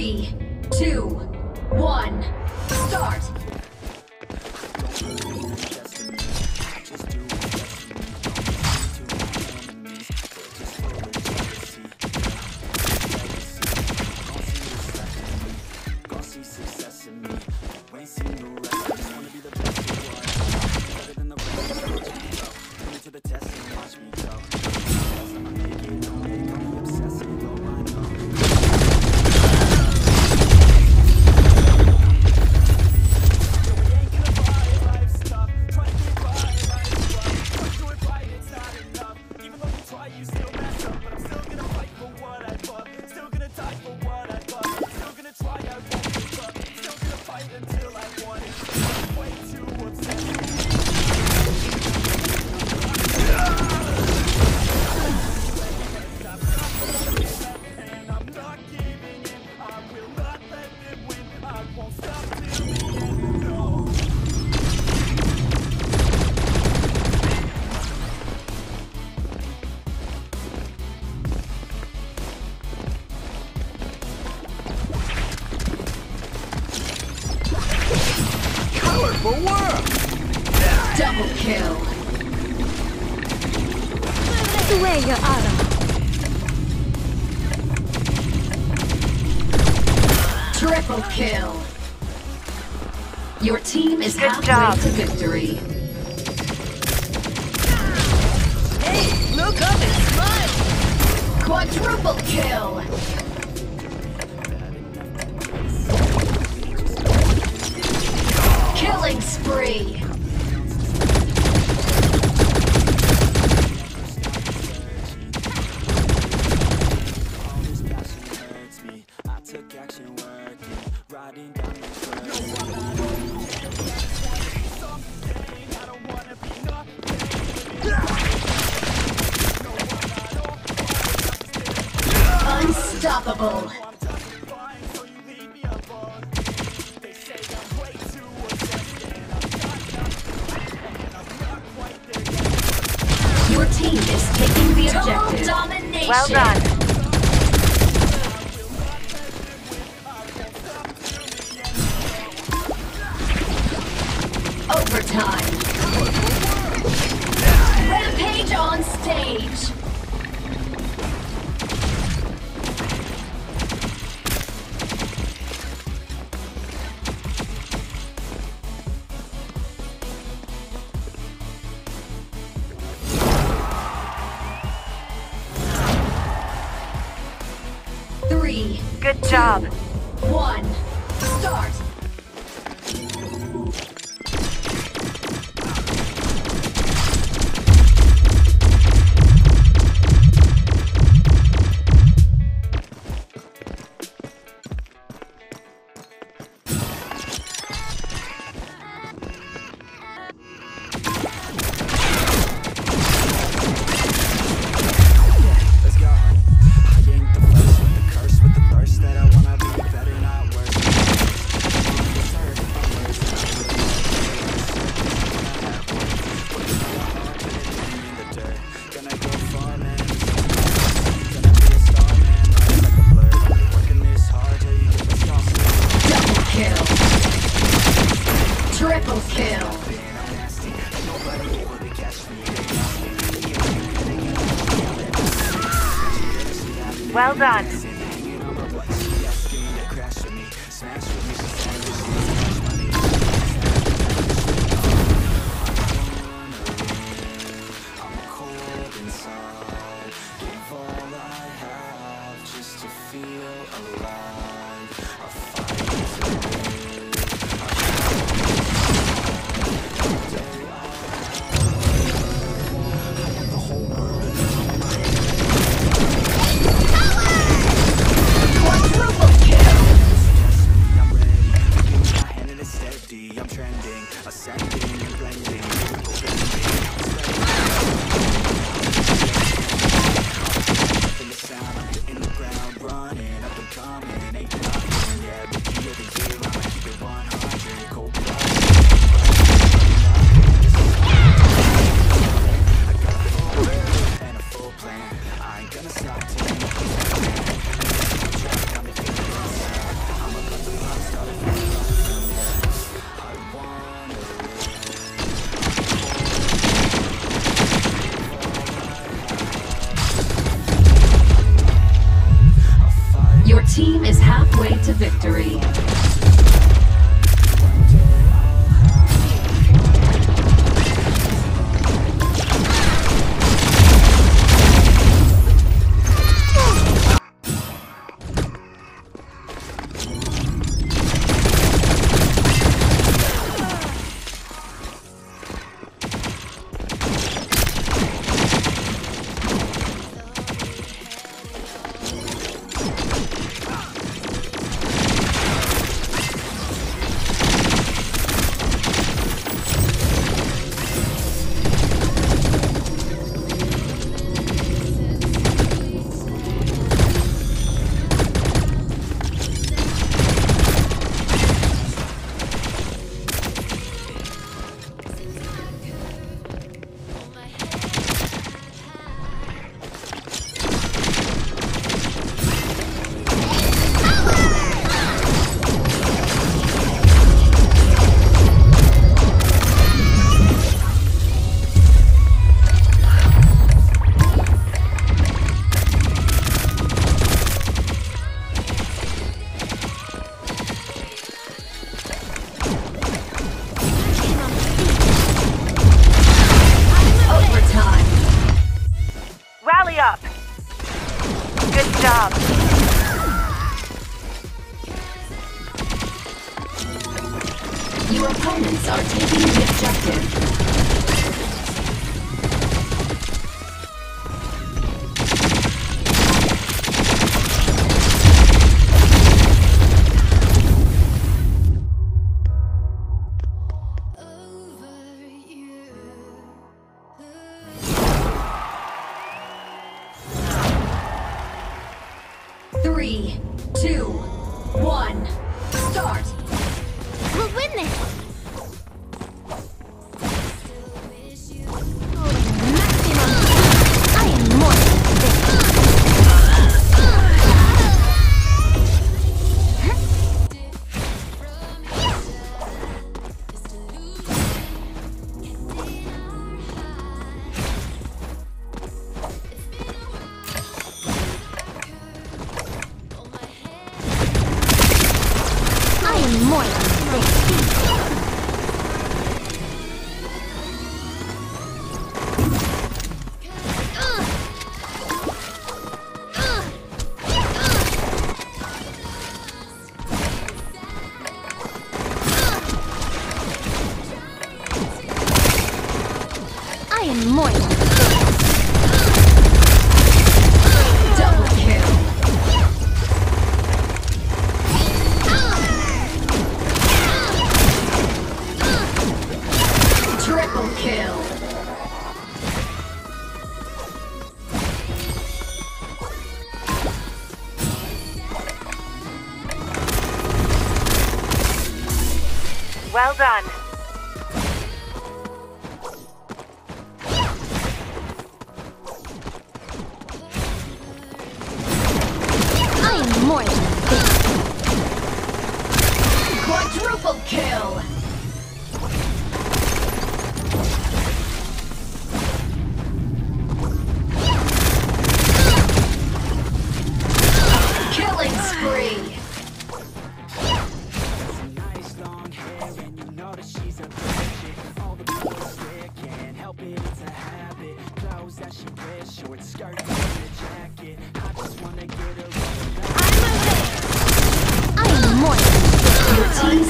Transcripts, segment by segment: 3, 2, 1, start! Double kill. The way you're out of. Triple kill. Your team is halfway to victory. Hey, look up and smile. Quadruple kill. Killing spree. Unstoppable. Your team is taking the objective. Total domination. Well done. Overtime. Rampage on stage. Good job. 1, start. Triple kill. Well done. to victory. Your opponents are taking the objective. Over you. Over. 3, 2, 1, start! We'll win this! Well done. I'm more than this. Quadruple kill.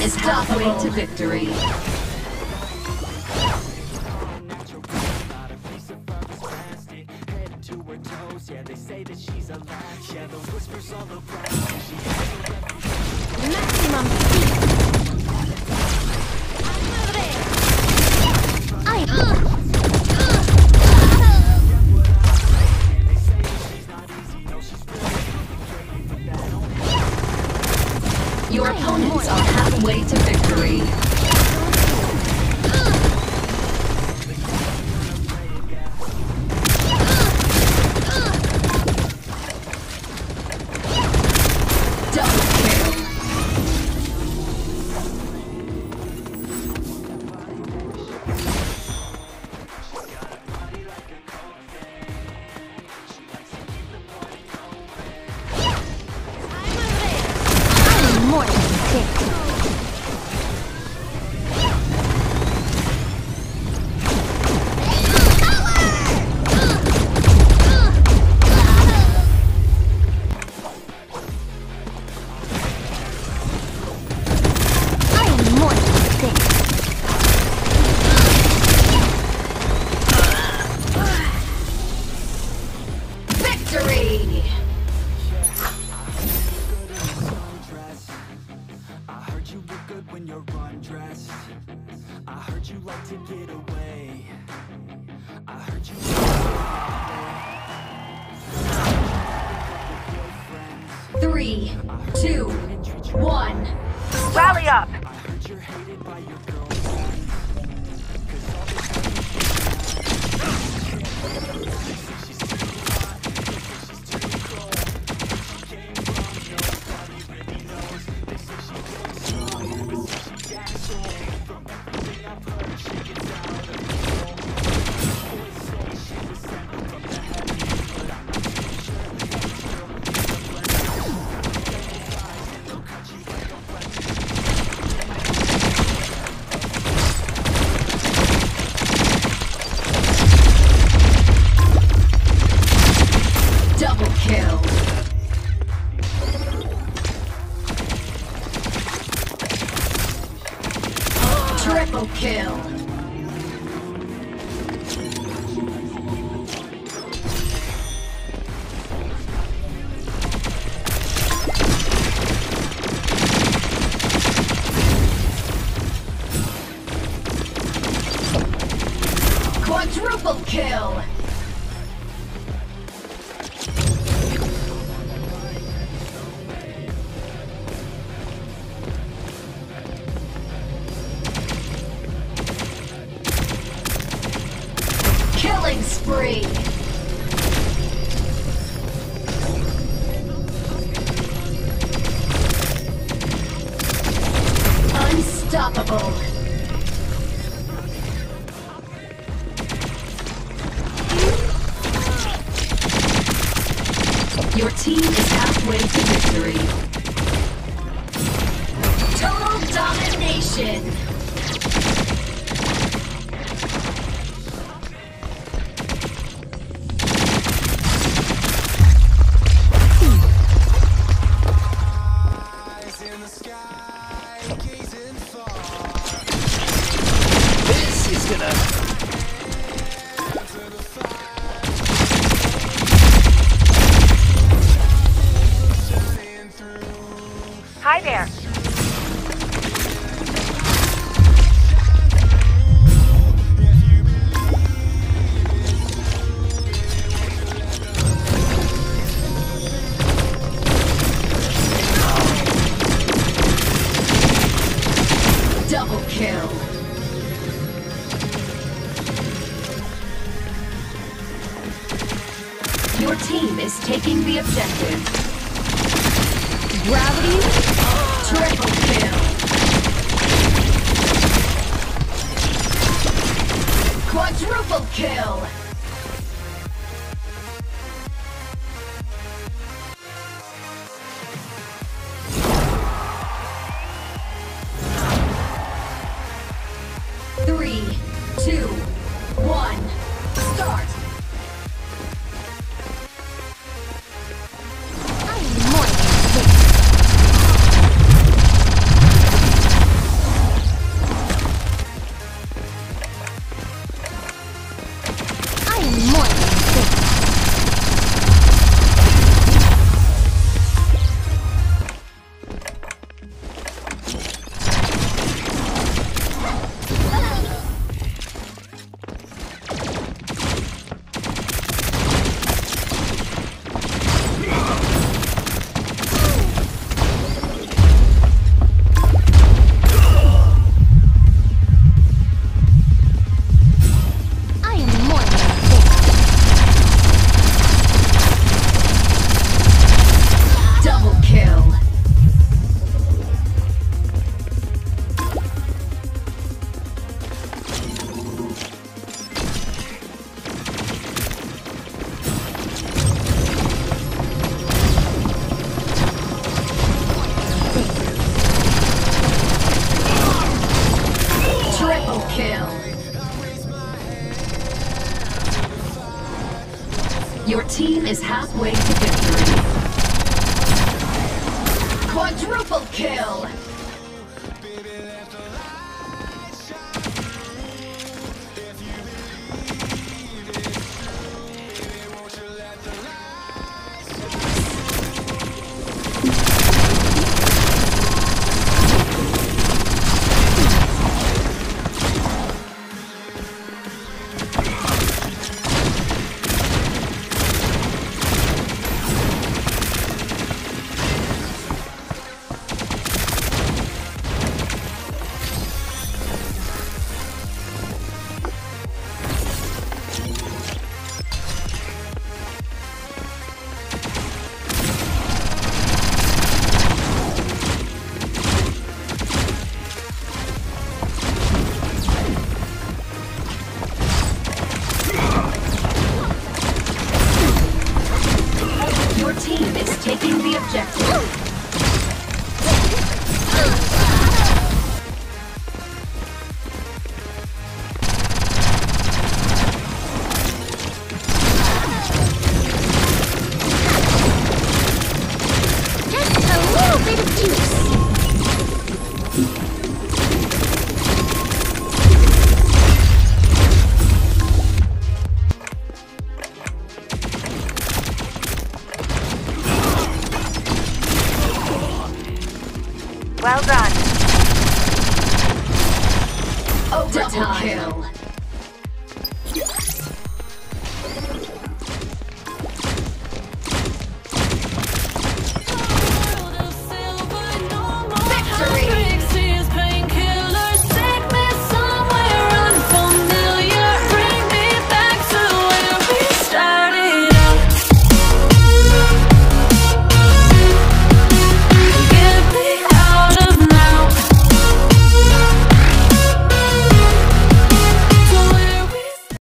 Is halfway to victory. Maximum speed. Your opponents are halfway to victory. get away. I heard you were 3, 2, 1. Rally up. I heard you're hated by your girlfriend. Triple kill. Quadruple kill. Killing spree. Unstoppable. Your team is halfway to victory. Total domination. Hi there. Double kill. Your team is taking the objective. Gravity, triple kill. Quadruple kill. Your team is halfway to victory. Quadruple kill. Overtime. Double kill.